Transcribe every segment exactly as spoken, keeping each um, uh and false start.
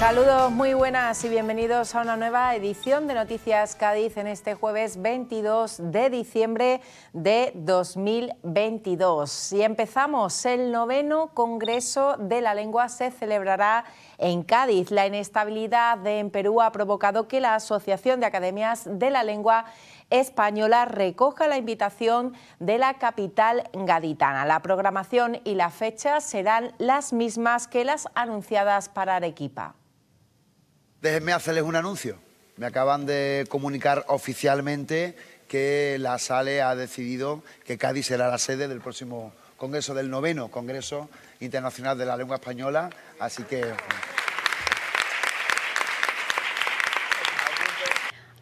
Saludos, muy buenas y bienvenidos a una nueva edición de Noticias Cádiz en este jueves veintidós de diciembre de dos mil veintidós. Y empezamos, el noveno Congreso de la Lengua se celebrará en Cádiz. La inestabilidad de, en Perú ha provocado que la Asociación de Academias de la Lengua Española recoja la invitación de la capital gaditana. La programación y la fecha serán las mismas que las anunciadas para Arequipa. Déjenme hacerles un anuncio. Me acaban de comunicar oficialmente que la ASALE ha decidido que Cádiz será la sede del próximo Congreso, del noveno Congreso Internacional de la Lengua Española. Así que...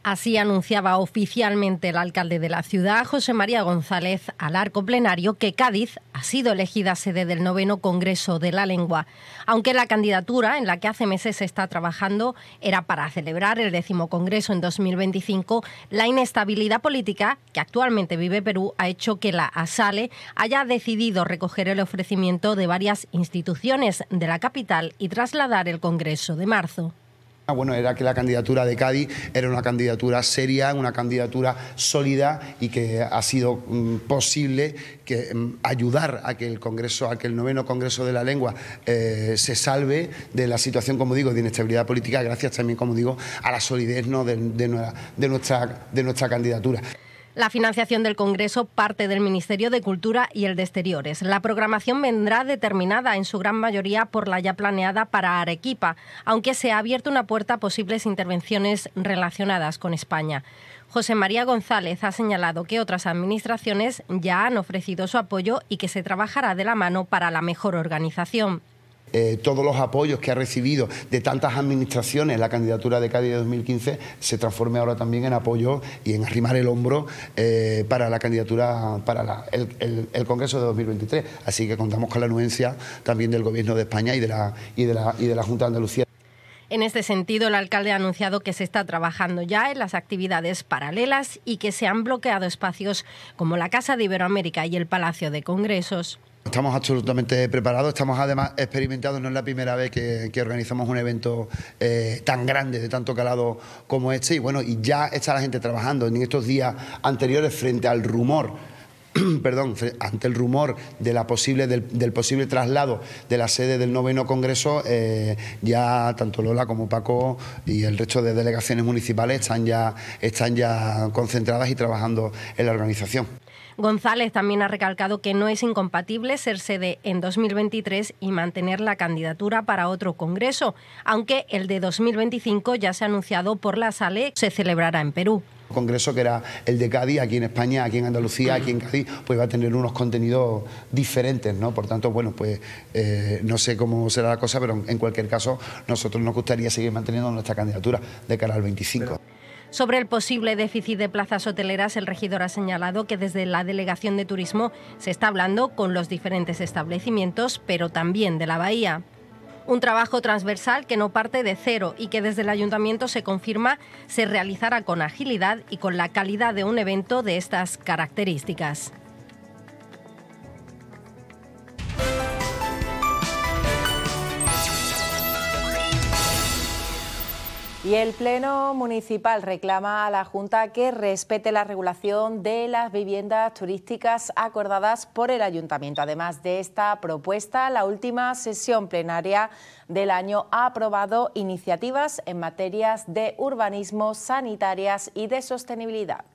Así anunciaba oficialmente el alcalde de la ciudad, José María González, al arco plenario que Cádiz ha sido elegida sede del noveno Congreso de la Lengua, aunque la candidatura en la que hace meses se está trabajando era para celebrar el décimo Congreso en dos mil veinticinco, la inestabilidad política que actualmente vive Perú ha hecho que la ASALE haya decidido recoger el ofrecimiento de varias instituciones de la capital y trasladar el Congreso de marzo. Bueno, era que la candidatura de Cádiz era una candidatura seria, una candidatura sólida y que ha sido mm, posible que, mm, ayudar a que el Congreso, a que el noveno Congreso de la Lengua eh, se salve de la situación, como digo, de inestabilidad política, gracias también, como digo, a la solidez, ¿no?, de, de, de, nuestra, de nuestra candidatura. La financiación del Congreso parte del Ministerio de Cultura y el de Exteriores. La programación vendrá determinada en su gran mayoría por la ya planeada para Arequipa, aunque se ha abierto una puerta a posibles intervenciones relacionadas con España. José María González ha señalado que otras administraciones ya han ofrecido su apoyo y que se trabajará de la mano para la mejor organización. Eh, todos los apoyos que ha recibido de tantas administraciones la candidatura de Cádiz de dos mil quince se transforme ahora también en apoyo y en arrimar el hombro eh, para la candidatura, para la, el, el, el Congreso de dos mil veintitrés. Así que contamos con la anuencia también del Gobierno de España y de la, y de la, y de la Junta de Andalucía. En este sentido, el alcalde ha anunciado que se está trabajando ya en las actividades paralelas y que se han bloqueado espacios como la Casa de Iberoamérica y el Palacio de Congresos. Estamos absolutamente preparados, estamos además experimentados, no es la primera vez que, que organizamos un evento eh, tan grande, de tanto calado como este, y bueno, y ya está la gente trabajando en estos días anteriores frente al rumor, perdón, ante el rumor de la posible, del, del posible traslado de la sede del noveno Congreso, eh, ya tanto Lola como Paco y el resto de delegaciones municipales están ya, están ya concentradas y trabajando en la organización. González también ha recalcado que no es incompatible ser sede en dos mil veintitrés y mantener la candidatura para otro congreso, aunque el de dos mil veinticinco ya se ha anunciado por la ASALE, se celebrará en Perú. El congreso que era el de Cádiz, aquí en España, aquí en Andalucía, aquí en Cádiz, pues va a tener unos contenidos diferentes, ¿no? Por tanto, bueno, pues eh, no sé cómo será la cosa, pero en cualquier caso nosotros nos gustaría seguir manteniendo nuestra candidatura de cara al veinticinco. Pero... Sobre el posible déficit de plazas hoteleras, el regidor ha señalado que desde la Delegación de Turismo se está hablando con los diferentes establecimientos, pero también de la bahía. Un trabajo transversal que no parte de cero y que desde el ayuntamiento se confirma se realizará con agilidad y con la calidad de un evento de estas características. Y el Pleno Municipal reclama a la Junta que respete la regulación de las viviendas turísticas acordadas por el Ayuntamiento. Además de esta propuesta, la última sesión plenaria del año ha aprobado iniciativas en materias de urbanismo, sanitarias y de sostenibilidad.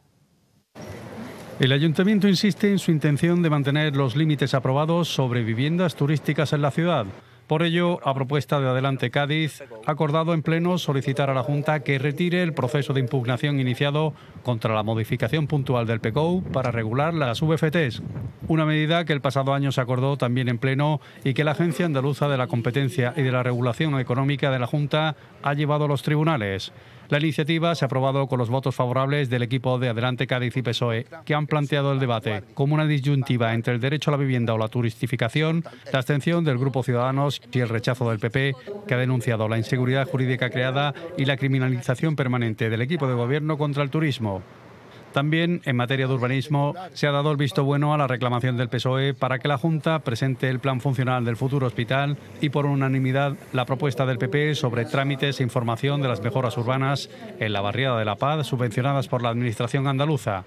El Ayuntamiento insiste en su intención de mantener los límites aprobados sobre viviendas turísticas en la ciudad. Por ello, a propuesta de Adelante Cádiz, ha acordado en pleno solicitar a la Junta que retire el proceso de impugnación iniciado contra la modificación puntual del PECOU para regular las V F Ts, una medida que el pasado año se acordó también en pleno y que la Agencia Andaluza de la Competencia y de la Regulación Económica de la Junta ha llevado a los tribunales. La iniciativa se ha aprobado con los votos favorables del equipo de Adelante Cádiz y P S O E, que han planteado el debate como una disyuntiva entre el derecho a la vivienda o la turistificación, la abstención del Grupo Ciudadanos y el rechazo del P P, que ha denunciado la inseguridad jurídica creada y la criminalización permanente del equipo de gobierno contra el turismo. También, en materia de urbanismo, se ha dado el visto bueno a la reclamación del P S O E para que la Junta presente el plan funcional del futuro hospital y, por unanimidad, la propuesta del P P sobre trámites e información de las mejoras urbanas en la barriada de La Paz, subvencionadas por la Administración andaluza.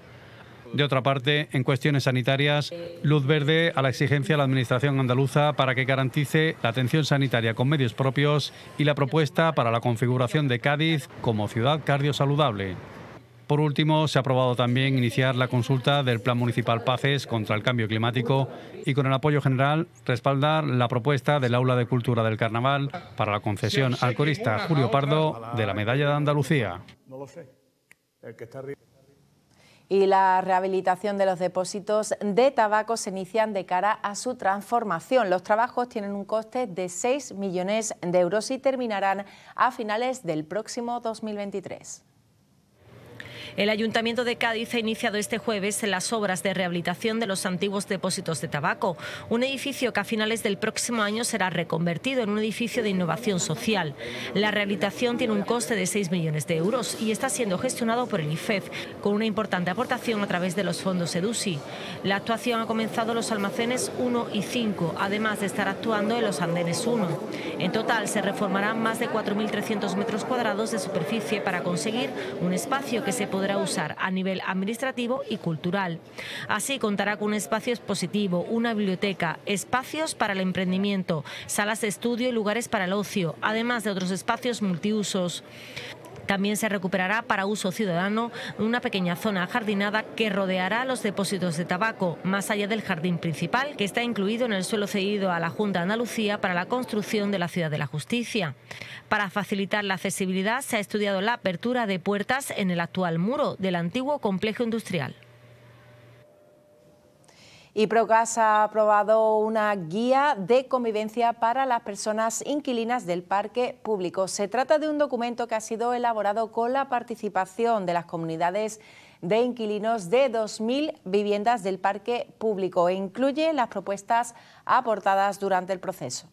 De otra parte, en cuestiones sanitarias, luz verde a la exigencia de la Administración andaluza para que garantice la atención sanitaria con medios propios y la propuesta para la configuración de Cádiz como ciudad cardiosaludable. Por último, se ha aprobado también iniciar la consulta del Plan Municipal Paces contra el Cambio Climático y, con el apoyo general, respaldar la propuesta del Aula de Cultura del Carnaval para la concesión al corista Julio Pardo de la Medalla de Andalucía. No lo sé. El que está arriba. Y la rehabilitación de los depósitos de tabaco se inician de cara a su transformación. Los trabajos tienen un coste de seis millones de euros y terminarán a finales del próximo dos mil veintitrés. El Ayuntamiento de Cádiz ha iniciado este jueves las obras de rehabilitación de los antiguos depósitos de tabaco, un edificio que a finales del próximo año será reconvertido en un edificio de innovación social. La rehabilitación tiene un coste de seis millones de euros y está siendo gestionado por el I F E F, con una importante aportación a través de los fondos EDUSI. La actuación ha comenzado en los almacenes uno y cinco, además de estar actuando en los andenes uno. En total se reformarán más de cuatro mil trescientos metros cuadrados de superficie para conseguir un espacio que se podrá ...podrá usar a nivel administrativo y cultural. Así contará con un espacio expositivo, una biblioteca, espacios para el emprendimiento, salas de estudio y lugares para el ocio, además de otros espacios multiusos. También se recuperará para uso ciudadano una pequeña zona ajardinada que rodeará los depósitos de tabaco, más allá del jardín principal, que está incluido en el suelo cedido a la Junta de Andalucía para la construcción de la Ciudad de la Justicia. Para facilitar la accesibilidad, se ha estudiado la apertura de puertas en el actual muro del antiguo complejo industrial. Y Procas ha aprobado una guía de convivencia para las personas inquilinas del parque público. Se trata de un documento que ha sido elaborado con la participación de las comunidades de inquilinos de dos mil viviendas del parque público e incluye las propuestas aportadas durante el proceso.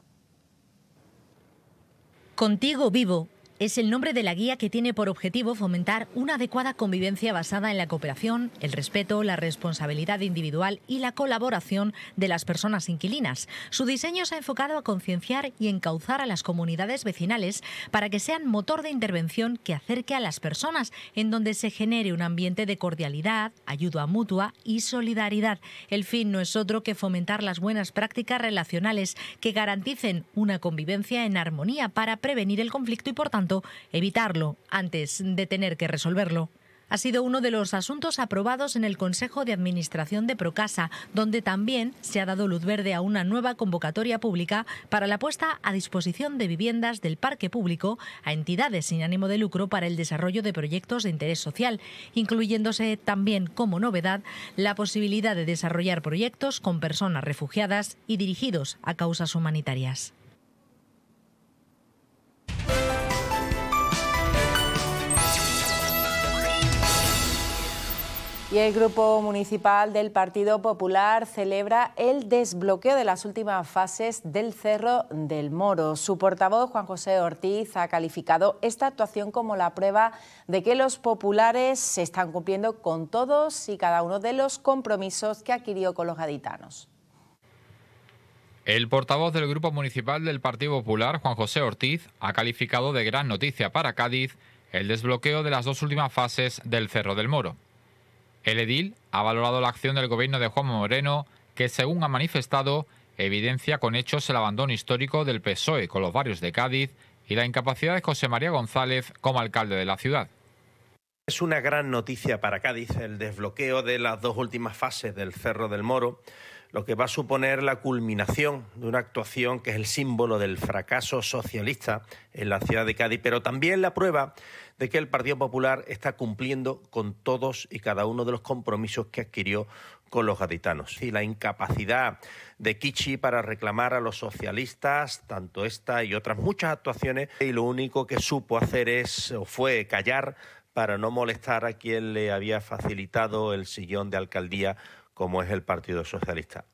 Contigo Vivo es el nombre de la guía que tiene por objetivo fomentar una adecuada convivencia basada en la cooperación, el respeto, la responsabilidad individual y la colaboración de las personas inquilinas. Su diseño se ha enfocado a concienciar y encauzar a las comunidades vecinales para que sean motor de intervención que acerque a las personas, en donde se genere un ambiente de cordialidad, ayuda mutua y solidaridad. El fin no es otro que fomentar las buenas prácticas relacionales que garanticen una convivencia en armonía para prevenir el conflicto y, por tanto, evitarlo antes de tener que resolverlo. Ha sido uno de los asuntos aprobados en el Consejo de Administración de Procasa, donde también se ha dado luz verde a una nueva convocatoria pública para la puesta a disposición de viviendas del parque público a entidades sin ánimo de lucro para el desarrollo de proyectos de interés social, incluyéndose también como novedad la posibilidad de desarrollar proyectos con personas refugiadas y dirigidos a causas humanitarias. Y el Grupo Municipal del Partido Popular celebra el desbloqueo de las últimas fases del Cerro del Moro. Su portavoz, Juan José Ortiz, ha calificado esta actuación como la prueba de que los populares se están cumpliendo con todos y cada uno de los compromisos que adquirió con los gaditanos. El portavoz del Grupo Municipal del Partido Popular, Juan José Ortiz, ha calificado de gran noticia para Cádiz el desbloqueo de las dos últimas fases del Cerro del Moro. El edil ha valorado la acción del gobierno de Juanma Moreno, que, según ha manifestado, evidencia con hechos el abandono histórico del P S O E con los barrios de Cádiz y la incapacidad de José María González como alcalde de la ciudad. Es una gran noticia para Cádiz el desbloqueo de las dos últimas fases del Cerro del Moro, lo que va a suponer la culminación de una actuación que es el símbolo del fracaso socialista en la ciudad de Cádiz, pero también la prueba de que el Partido Popular está cumpliendo con todos y cada uno de los compromisos que adquirió con los gaditanos. Y la incapacidad de Kichi para reclamar a los socialistas, tanto esta y otras muchas actuaciones, y lo único que supo hacer es o fue callar para no molestar a quien le había facilitado el sillón de alcaldía, como es el Partido Socialista.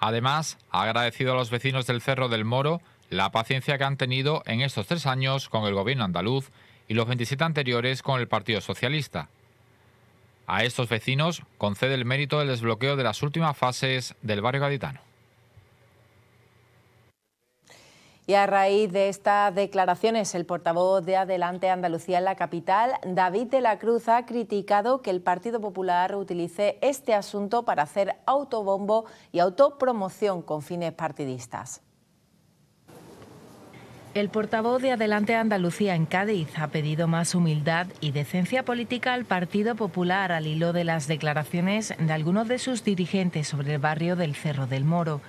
Además, ha agradecido a los vecinos del Cerro del Moro la paciencia que han tenido en estos tres años con el gobierno andaluz y los veintisiete anteriores con el Partido Socialista. A estos vecinos concede el mérito del desbloqueo de las últimas fases del barrio gaditano. Y a raíz de estas declaraciones, el portavoz de Adelante Andalucía en la capital, David de la Cruz, ha criticado que el Partido Popular utilice este asunto para hacer autobombo y autopromoción con fines partidistas. El portavoz de Adelante Andalucía en Cádiz ha pedido más humildad y decencia política al Partido Popular al hilo de las declaraciones de algunos de sus dirigentes sobre el barrio del Cerro del Moro.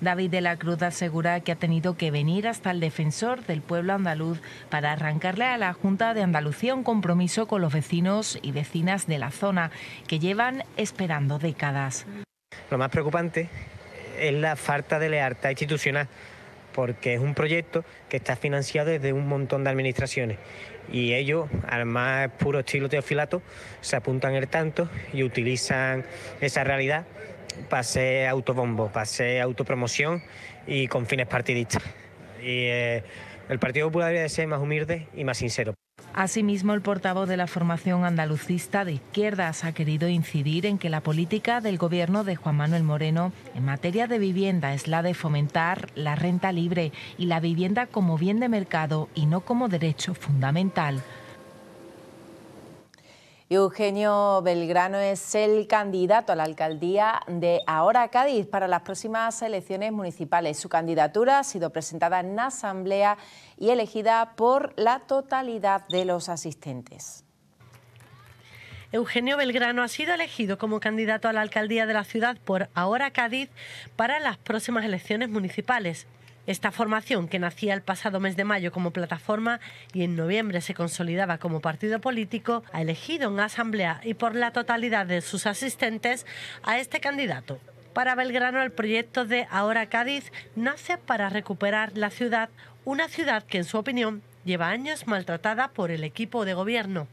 David de la Cruz asegura que ha tenido que venir hasta el defensor del pueblo andaluz para arrancarle a la Junta de Andalucía un compromiso con los vecinos y vecinas de la zona que llevan esperando décadas. Lo más preocupante es la falta de lealtad institucional, porque es un proyecto que está financiado desde un montón de administraciones y ellos, al más puro estilo teofilato, se apuntan el tanto y utilizan esa realidad para hacer autobombo, para hacer autopromoción y con fines partidistas. Y eh, el Partido Popular debería ser más humilde y más sincero. Asimismo, el portavoz de la formación andalucista de izquierdas ha querido incidir en que la política del gobierno de Juan Manuel Moreno en materia de vivienda es la de fomentar la renta libre y la vivienda como bien de mercado y no como derecho fundamental. Eugenio Belgrano es el candidato a la alcaldía de Ahora Cádiz para las próximas elecciones municipales. Su candidatura ha sido presentada en asamblea y elegida por la totalidad de los asistentes. Eugenio Belgrano ha sido elegido como candidato a la alcaldía de la ciudad por Ahora Cádiz para las próximas elecciones municipales. Esta formación, que nacía el pasado mes de mayo como plataforma y en noviembre se consolidaba como partido político, ha elegido en asamblea y por la totalidad de sus asistentes a este candidato. Para Belgrano, el proyecto de Ahora Cádiz nace para recuperar la ciudad, una ciudad que, en su opinión, lleva años maltratada por el equipo de gobierno.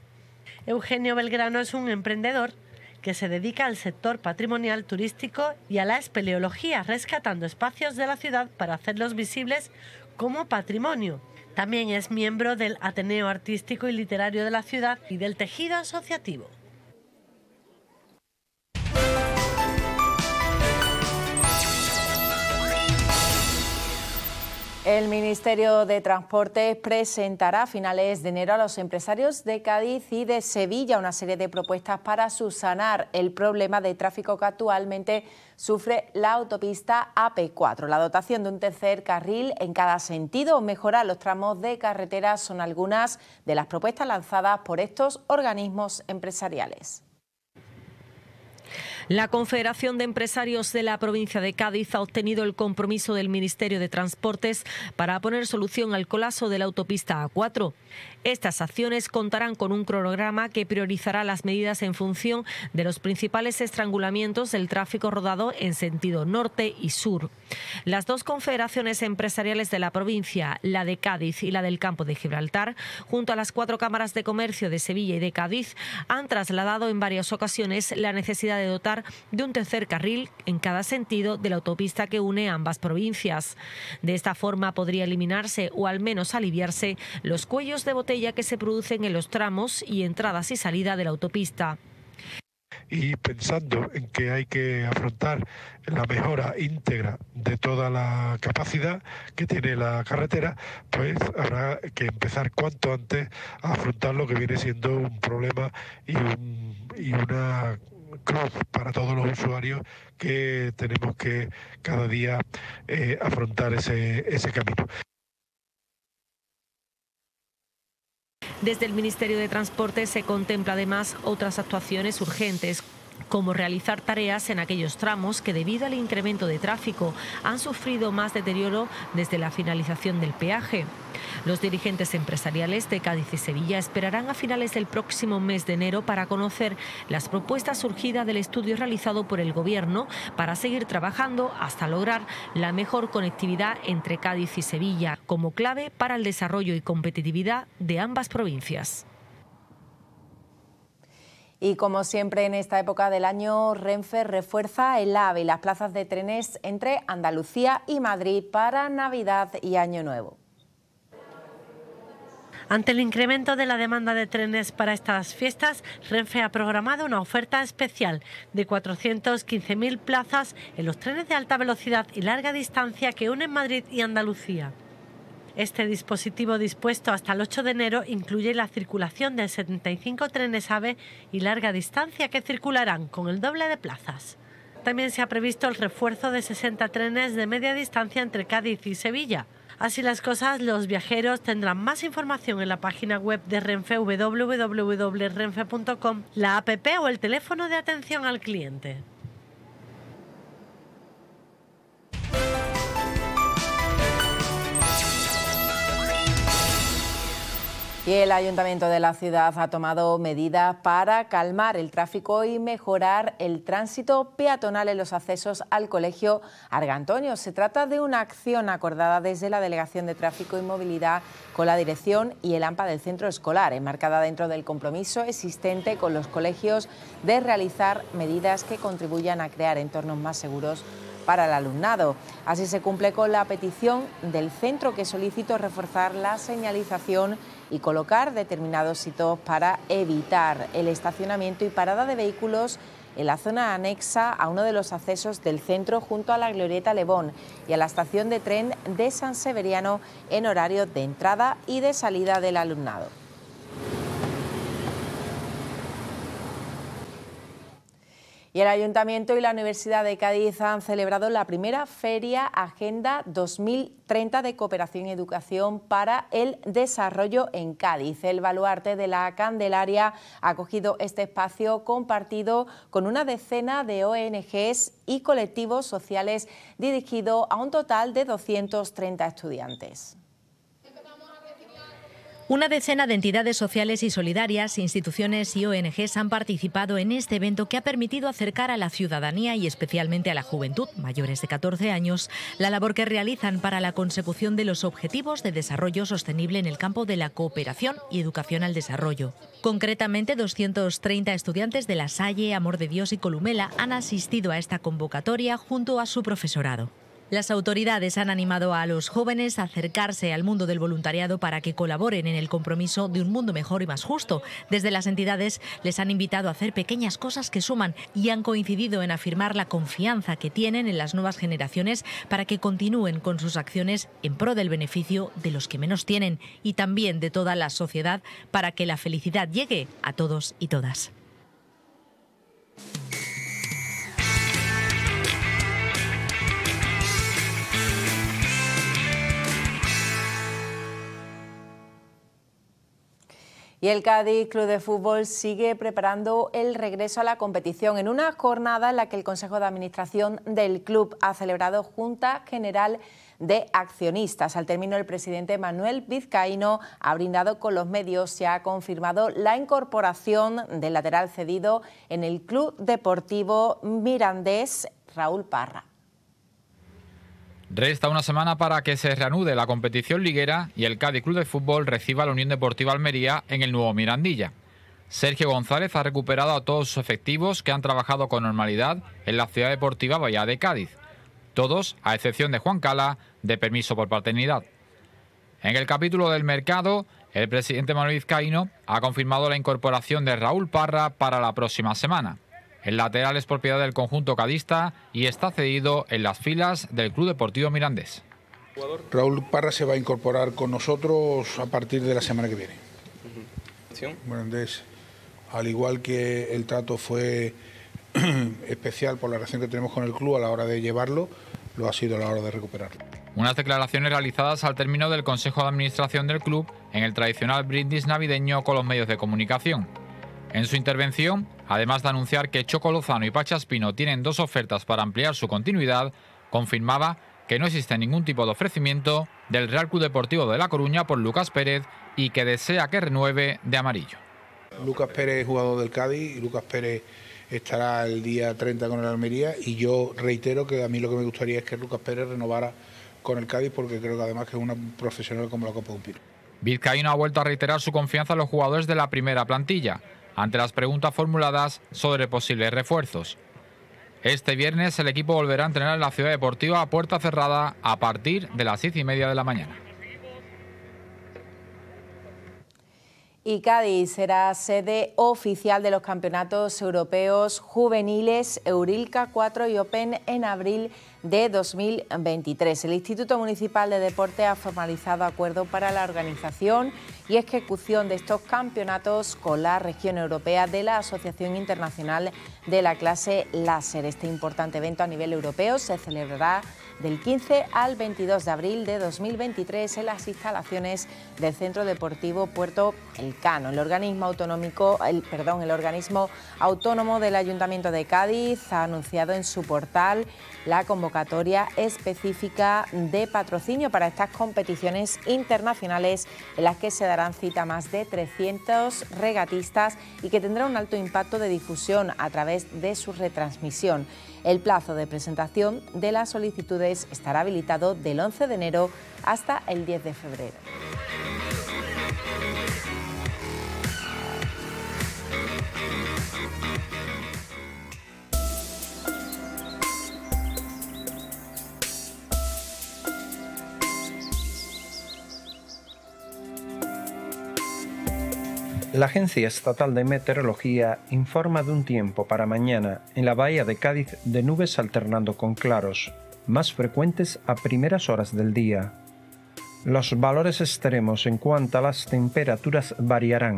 Eugenio Belgrano es un emprendedor que se dedica al sector patrimonial turístico y a la espeleología, rescatando espacios de la ciudad para hacerlos visibles como patrimonio. También es miembro del Ateneo Artístico y Literario de la ciudad y del tejido asociativo. El Ministerio de Transportes presentará a finales de enero a los empresarios de Cádiz y de Sevilla una serie de propuestas para subsanar el problema de tráfico que actualmente sufre la autopista A P cuatro. La dotación de un tercer carril en cada sentido o mejorar los tramos de carretera son algunas de las propuestas lanzadas por estos organismos empresariales. La Confederación de Empresarios de la provincia de Cádiz ha obtenido el compromiso del Ministerio de Transportes para poner solución al colapso de la autopista A cuatro. Estas acciones contarán con un cronograma que priorizará las medidas en función de los principales estrangulamientos del tráfico rodado en sentido norte y sur. Las dos confederaciones empresariales de la provincia, la de Cádiz y la del Campo de Gibraltar, junto a las cuatro cámaras de comercio de Sevilla y de Cádiz, han trasladado en varias ocasiones la necesidad de dotar de un tercer carril en cada sentido de la autopista que une ambas provincias. De esta forma podría eliminarse o al menos aliviarse los cuellos de botella que se producen en los tramos y entradas y salida de la autopista. Y pensando en que hay que afrontar la mejora íntegra de toda la capacidad que tiene la carretera, pues habrá que empezar cuanto antes a afrontar lo que viene siendo un problema y, un, y una... cruz para todos los usuarios que tenemos que cada día eh, afrontar ese, ese camino. Desde el Ministerio de Transportes se contempla además otras actuaciones urgentes, como realizar tareas en aquellos tramos que, debido al incremento de tráfico, han sufrido más deterioro desde la finalización del peaje. Los dirigentes empresariales de Cádiz y Sevilla esperarán a finales del próximo mes de enero para conocer las propuestas surgidas del estudio realizado por el Gobierno para seguir trabajando hasta lograr la mejor conectividad entre Cádiz y Sevilla como clave para el desarrollo y competitividad de ambas provincias. Y como siempre en esta época del año, Renfe refuerza el AVE y las plazas de trenes entre Andalucía y Madrid para Navidad y Año Nuevo. Ante el incremento de la demanda de trenes para estas fiestas, Renfe ha programado una oferta especial de cuatrocientas quince mil plazas en los trenes de alta velocidad y larga distancia que unen Madrid y Andalucía. Este dispositivo, dispuesto hasta el ocho de enero, incluye la circulación de setenta y cinco trenes AVE y larga distancia que circularán con el doble de plazas. También se ha previsto el refuerzo de sesenta trenes de media distancia entre Cádiz y Sevilla. Así las cosas, los viajeros tendrán más información en la página web de Renfe, w w w punto renfe punto com, la app o el teléfono de atención al cliente. Y el Ayuntamiento de la ciudad ha tomado medidas para calmar el tráfico y mejorar el tránsito peatonal en los accesos al Colegio Argantonio. Se trata de una acción acordada desde la Delegación de Tráfico y Movilidad con la Dirección y el AMPA del centro escolar, enmarcada dentro del compromiso existente con los colegios de realizar medidas que contribuyan a crear entornos más seguros para el alumnado. Así se cumple con la petición del centro, que solicitó reforzar la señalización y colocar determinados sitios para evitar el estacionamiento y parada de vehículos en la zona anexa a uno de los accesos del centro, junto a la Glorieta Lebón y a la estación de tren de San Severiano, en horarios de entrada y de salida del alumnado. Y el Ayuntamiento y la Universidad de Cádiz han celebrado la primera Feria Agenda dos mil treinta de Cooperación y Educación para el Desarrollo en Cádiz. El baluarte de la Candelaria ha acogido este espacio compartido con una decena de O N Ges y colectivos sociales, dirigido a un total de doscientos treinta estudiantes. Una decena de entidades sociales y solidarias, instituciones y O N Ges han participado en este evento que ha permitido acercar a la ciudadanía y especialmente a la juventud, mayores de catorce años, la labor que realizan para la consecución de los objetivos de desarrollo sostenible en el campo de la cooperación y educación al desarrollo. Concretamente, doscientos treinta estudiantes de La Salle, Amor de Dios y Columela han asistido a esta convocatoria junto a su profesorado. Las autoridades han animado a los jóvenes a acercarse al mundo del voluntariado para que colaboren en el compromiso de un mundo mejor y más justo. Desde las entidades les han invitado a hacer pequeñas cosas que suman y han coincidido en afirmar la confianza que tienen en las nuevas generaciones para que continúen con sus acciones en pro del beneficio de los que menos tienen y también de toda la sociedad, para que la felicidad llegue a todos y todas. Y el Cádiz Club de Fútbol sigue preparando el regreso a la competición en una jornada en la que el Consejo de Administración del club ha celebrado Junta General de Accionistas. Al término, el presidente Manuel Vizcaíno ha brindado con los medios. Se ha confirmado la incorporación del lateral cedido en el Club Deportivo Mirandés, Raúl Parra. Resta una semana para que se reanude la competición liguera y el Cádiz Club de Fútbol reciba a la Unión Deportiva Almería en el nuevo Mirandilla. Sergio González ha recuperado a todos sus efectivos que han trabajado con normalidad en la ciudad deportiva Bahía de Cádiz. Todos, a excepción de Juan Cala, de permiso por paternidad. En el capítulo del mercado, el presidente Manuel Vizcaíno ha confirmado la incorporación de Raúl Parra para la próxima semana. El lateral es propiedad del conjunto cadista y está cedido en las filas del Club Deportivo Mirandés. Raúl Parra se va a incorporar con nosotros a partir de la semana que viene. Mirandés, al igual que el trato fue especial por la relación que tenemos con el club a la hora de llevarlo, lo ha sido a la hora de recuperarlo. Unas declaraciones realizadas al término del Consejo de Administración del club en el tradicional brindis navideño con los medios de comunicación. En su intervención, además de anunciar que Choco Lozano y Pachaspino tienen dos ofertas para ampliar su continuidad, confirmaba que no existe ningún tipo de ofrecimiento del Real Club Deportivo de La Coruña por Lucas Pérez y que desea que renueve de amarillo. Lucas Pérez es jugador del Cádiz y Lucas Pérez estará el día treinta con el Almería, y yo reitero que a mí lo que me gustaría es que Lucas Pérez renovara con el Cádiz, porque creo que además que es una profesional como la Copa de un Pino. Vizcaíno ha vuelto a reiterar su confianza en los jugadores de la primera plantilla ante las preguntas formuladas sobre posibles refuerzos. Este viernes el equipo volverá a entrenar en la ciudad deportiva a puerta cerrada a partir de las seis y media de la mañana. Y Cádiz será sede oficial de los campeonatos europeos juveniles Eurilca cuatro y Open en abril de dos mil veintitrés. El Instituto Municipal de Deporte ha formalizado acuerdo para la organización y ejecución de estos campeonatos con la región europea de la Asociación Internacional de la Clase Láser. Este importante evento a nivel europeo se celebrará del quince al veintidós de abril de dos mil veintitrés en las instalaciones del Centro Deportivo Puerto El Cano. El organismo autonómico, el, perdón, el organismo autónomo del Ayuntamiento de Cádiz ha anunciado en su portal la convocatoria específica de patrocinio para estas competiciones internacionales en las que se darán cita a más de trescientos regatistas y que tendrá un alto impacto de difusión a través de su retransmisión. El plazo de presentación de las solicitudes estará habilitado del once de enero hasta el diez de febrero. La Agencia Estatal de Meteorología informa de un tiempo para mañana en la Bahía de Cádiz de nubes alternando con claros, más frecuentes a primeras horas del día. Los valores extremos en cuanto a las temperaturas variarán,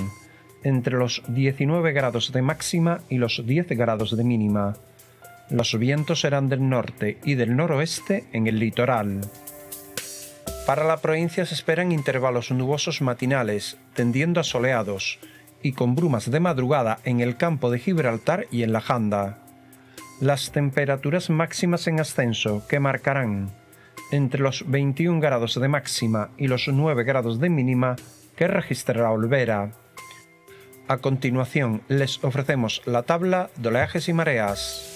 entre los diecinueve grados de máxima y los diez grados de mínima. Los vientos serán del norte y del noroeste en el litoral. Para la provincia se esperan intervalos nubosos matinales, tendiendo a soleados, y con brumas de madrugada en el Campo de Gibraltar y en la Janda. Las temperaturas máximas en ascenso, que marcarán entre los veintiún grados de máxima y los nueve grados de mínima, que registrará Olvera. A continuación les ofrecemos la tabla de oleajes y mareas.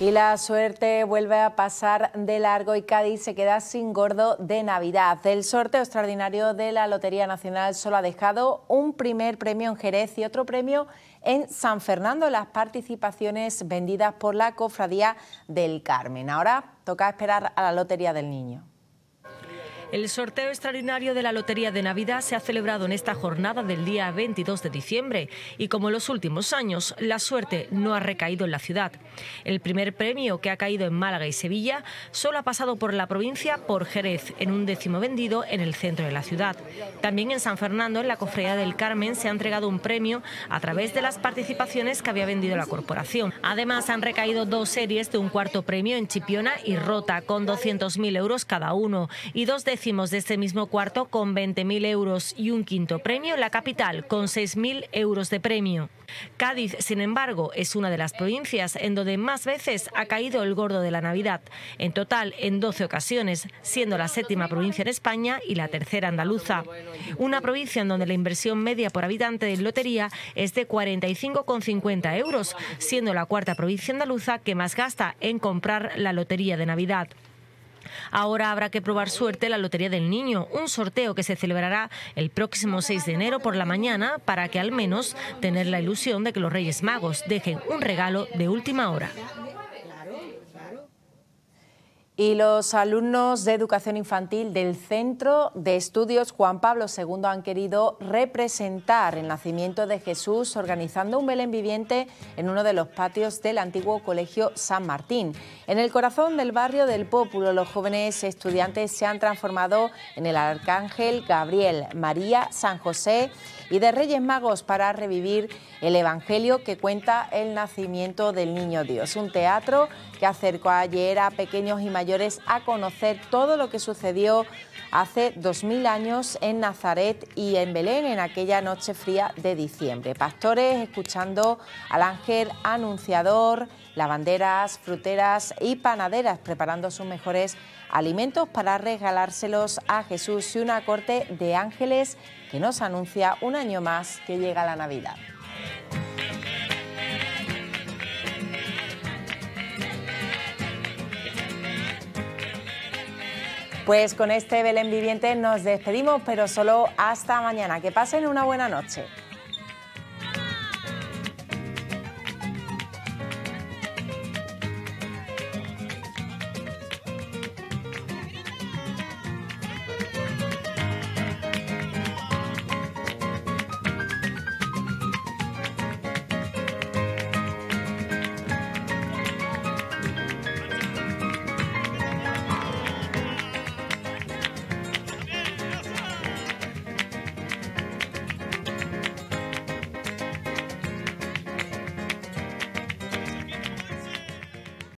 Y la suerte vuelve a pasar de largo y Cádiz se queda sin gordo de Navidad. El sorteo extraordinario de la Lotería Nacional solo ha dejado un primer premio en Jerez y otro premio en San Fernando, las participaciones vendidas por la Cofradía del Carmen. Ahora toca esperar a la Lotería del Niño. El sorteo extraordinario de la Lotería de Navidad se ha celebrado en esta jornada del día veintidós de diciembre y, como en los últimos años, la suerte no ha recaído en la ciudad. El primer premio, que ha caído en Málaga y Sevilla, solo ha pasado por la provincia por Jerez, en un décimo vendido en el centro de la ciudad. También en San Fernando, en la Cofradía del Carmen, se ha entregado un premio a través de las participaciones que había vendido la corporación. Además, han recaído dos series de un cuarto premio en Chipiona y Rota, con doscientos mil euros cada uno, y dos de décimos de este mismo cuarto con veinte mil euros y un quinto premio en la capital con seis mil euros de premio. Cádiz, sin embargo, es una de las provincias en donde más veces ha caído el gordo de la Navidad, en total en doce ocasiones, siendo la séptima provincia en España y la tercera andaluza. Una provincia en donde la inversión media por habitante en lotería es de cuarenta y cinco con cincuenta euros, siendo la cuarta provincia andaluza que más gasta en comprar la lotería de Navidad. Ahora habrá que probar suerte la Lotería del Niño, un sorteo que se celebrará el próximo seis de enero por la mañana para que al menos tener la ilusión de que los Reyes Magos dejen un regalo de última hora. Y los alumnos de Educación Infantil del Centro de Estudios Juan Pablo segundo han querido representar el nacimiento de Jesús organizando un Belén viviente en uno de los patios del antiguo Colegio San Martín. En el corazón del barrio del Pópulo, los jóvenes estudiantes se han transformado en el Arcángel Gabriel, María, San José y de Reyes Magos para revivir el Evangelio que cuenta el nacimiento del Niño Dios. Un teatro que acercó ayer a pequeños y mayores mayores a conocer todo lo que sucedió hace dos mil años en Nazaret y en Belén, en aquella noche fría de diciembre. Pastores escuchando al ángel anunciador, lavanderas, fruteras y panaderas preparando sus mejores alimentos para regalárselos a Jesús, y una corte de ángeles que nos anuncia un año más que llega la Navidad. Pues con este Belén Viviente nos despedimos, pero solo hasta mañana. Que pasen una buena noche.